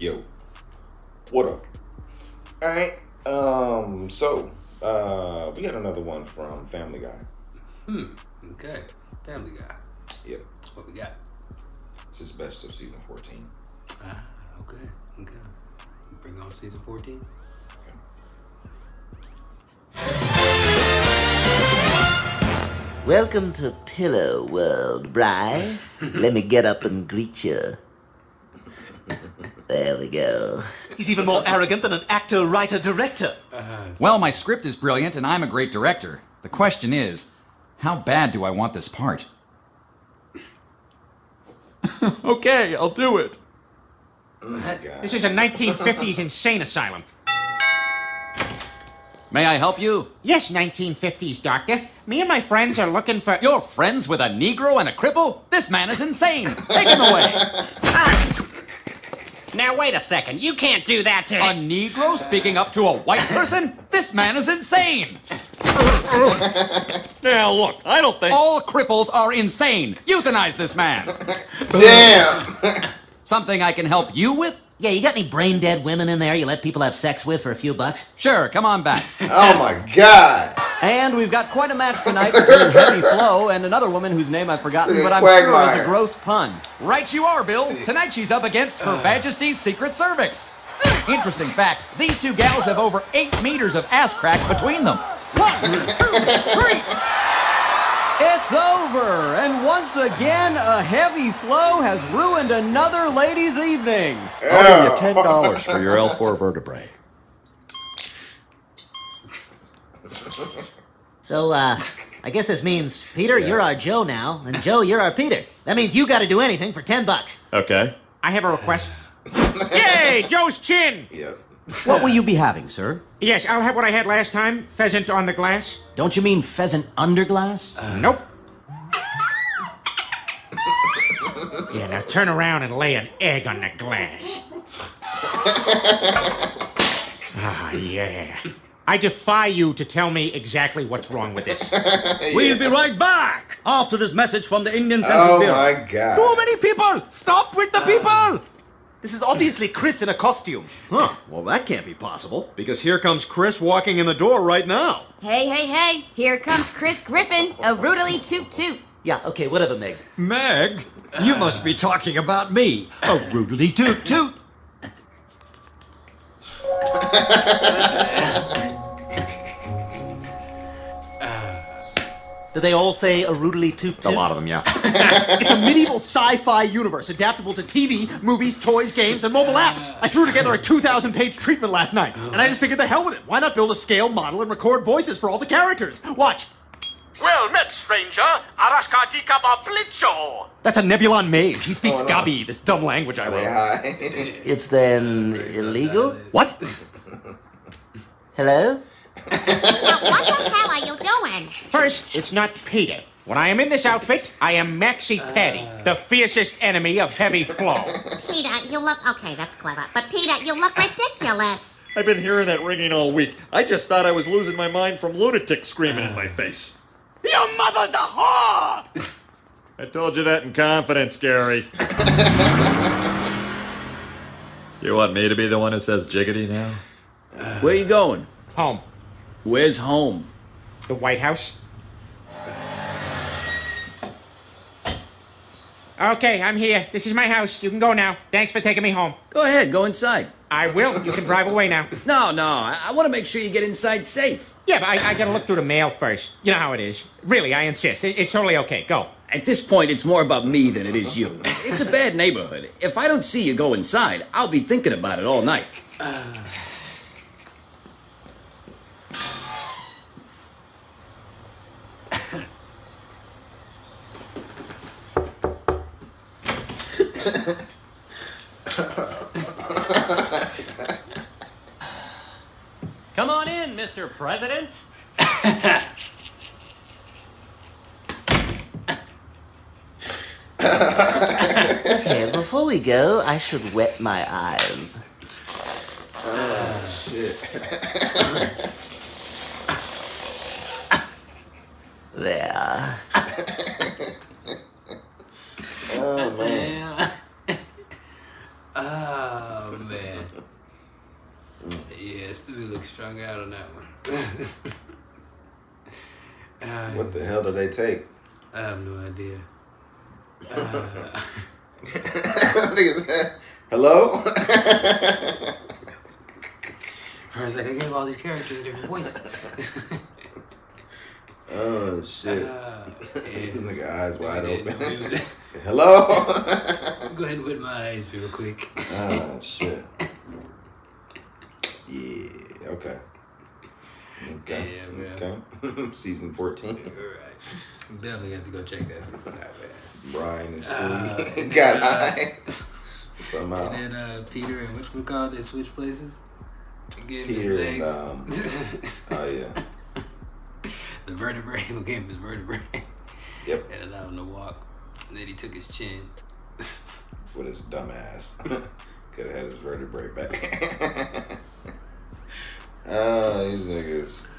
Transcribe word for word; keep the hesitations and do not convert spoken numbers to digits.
Yo, what up? All right, um, so uh, we got another one from Family Guy. Hmm. Okay, Family Guy. Yep. That's what we got. This is best of season fourteen. Ah, okay, okay. You bring on season fourteen. Okay. Welcome to Pillow World, Bri. Let me get up and greet you. There we go. He's even more arrogant than an actor, writer, director. Uh, well, my script is brilliant and I'm a great director. The question is, how bad do I want this part? Okay, I'll do it. Oh my God. This is a nineteen fifties insane asylum. May I help you? Yes, nineteen fifties, Doctor. Me and my friends are looking for... You're friends with a Negro and a cripple? This man is insane. Take him away. Ah. Now, wait a second. You can't do that to... A Negro speaking up to a white person? This man is insane. Now, look, I don't think... All cripples are insane. Euthanize this man. Damn. Something I can help you with? Yeah, you got any brain-dead women in there you let people have sex with for a few bucks? Sure, come on back. Oh, my God. And we've got quite a match tonight between Heavy Flow and another woman whose name I've forgotten, but I'm quagmire. Sure is a gross pun. Right you are, Bill. Tonight she's up against Her Majesty's Secret Cervix. Interesting fact, these two gals have over eight meters of ass crack between them. One, two, three. It's over, and once again, a Heavy Flow has ruined another lady's evening. Ew. I'll give you ten dollars for your L four vertebrae. So, uh, I guess this means, Peter, yeah. You're our Joe now, and Joe, you're our Peter. That means you gotta do anything for ten bucks. Okay. I have a request. Yay, Joe's chin! Yep. What will you be having, sir? Yes, I'll have what I had last time, pheasant on the glass. Don't you mean pheasant under glass? Uh, nope. Yeah, now turn around and lay an egg on the glass. Ah, yeah. I defy you to tell me exactly what's wrong with this. Yeah. We'll be right back after this message from the Indian Census Bureau. Oh, my God. Too many people! Stop with the people! This is obviously Chris in a costume. Huh, well that can't be possible, because here comes Chris walking in the door right now. Hey, hey, hey, here comes Chris Griffin, a rootily toot-toot. Yeah, okay, whatever, Meg. Meg? You must be talking about me, a rootily toot-toot. Do they all say a rootily toot-toot? A lot of them, yeah. It's a medieval sci-fi universe adaptable to T V, movies, toys, games, and mobile apps. I threw together a two thousand page treatment last night, and I just figured the hell with it. Why not build a scale model and record voices for all the characters? Watch. Well met, stranger. Arashkadika va plitcho. That's a Nebulon mage. He speaks oh, no. Gabi, this dumb language I wrote. It's then illegal? What? Hello? Now, what the hell are you doing? First, it's not Peter. When I am in this outfit, I am Maxi Petty, uh... the fiercest enemy of Heavy Flow. Peter, you look... Okay, that's clever. But Peter, you look ridiculous. I've been hearing that ringing all week. I just thought I was losing my mind from lunatics screaming in my face. Your mother's a whore! I told you that in confidence, Gary. You want me to be the one who says jiggity now? Uh... Where are you going? Home. Where's home? The White House. Okay, I'm here. This is my house. You can go now. Thanks for taking me home. Go ahead. Go inside. I will. You can drive away now. No, no. I, I want to make sure you get inside safe. Yeah, but I, I gotta look through the mail first. You know how it is. Really, I insist. It, it's totally okay. Go. At this point, it's more about me than it is you. It's a bad neighborhood. If I don't see you go inside, I'll be thinking about it all night. Uh... Come on in, Mister President. Okay, before we go, I should wet my eyes. Oh, shit. There. Oh, man. Uh, Oh, man. Yeah, Stewie looks strung out on that one. uh, what the hell do they take? I have no idea. Uh, Hello? I was like, I gave all these characters different voices. Oh, shit. Uh, this nigga eyes wide open. Hello? Go ahead and wet my eyes real quick. Oh, uh, shit. Yeah, okay. Okay. Yeah, man. Okay. Season fourteen. All right. Definitely have to go check that. It's not bad. Brian and Stewie. Uh, got uh, eyes. Somehow. And then uh, Peter and which we call they switch places. Gave Peter his legs. And, um, oh, yeah. The vertebrae, who gave him his vertebrae. Yep. And allowed him to walk. And then he took his chin. With his dumb ass. Could have had his vertebrae back. Oh, uh, these niggas.